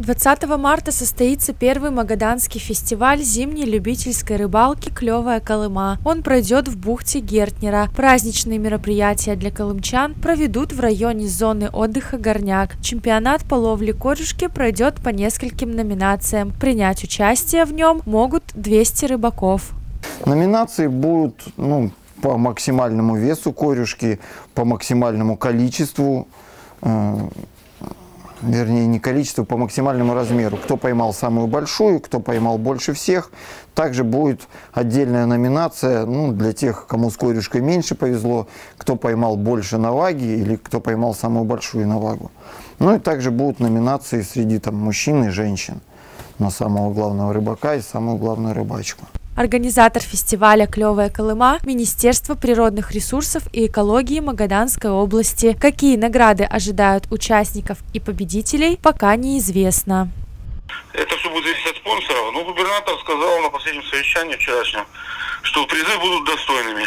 20 марта состоится первый магаданский фестиваль зимней любительской рыбалки «Клёвая Колыма». Он пройдет в бухте Гертнера. Праздничные мероприятия для колымчан проведут в районе зоны отдыха «Горняк». Чемпионат по ловле корюшки пройдет по нескольким номинациям. Принять участие в нем могут 200 рыбаков. Номинации будут по максимальному весу корюшки, по максимальному количеству, вернее, не количеству, по максимальному размеру. Кто поймал самую большую, кто поймал больше всех. Также будет отдельная номинация для тех, кому с корюшкой меньше повезло, кто поймал больше наваги или кто поймал самую большую навагу. Ну и также будут номинации среди мужчин и женщин на самого главного рыбака и самую главную рыбачку. Организатор фестиваля «Клёвая Колыма» – Министерство природных ресурсов и экологии Магаданской области. Какие награды ожидают участников и победителей, пока неизвестно. Это все будет зависеть от спонсоров. Но губернатор сказал на последнем совещании вчерашнем, что призы будут достойными.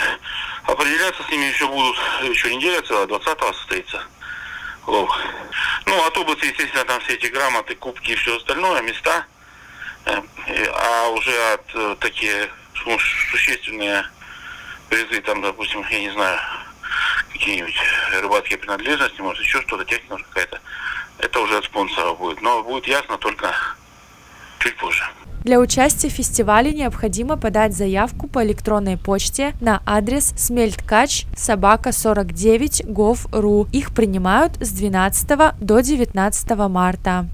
Определяться с ними еще будут, еще неделя целая, 20-го состоится лов. Автобусы, естественно, там все эти грамоты, кубки и все остальное, места. А уже от такие существенные призы, допустим, я не знаю, какие-нибудь рыбацкие принадлежности, может, еще что-то, техника какая-то, это уже от спонсора будет. Но будет ясно только чуть позже. Для участия в фестивале необходимо подать заявку по электронной почте на адрес smeltkach@49gov.ru. Их принимают с 12 до 19 марта.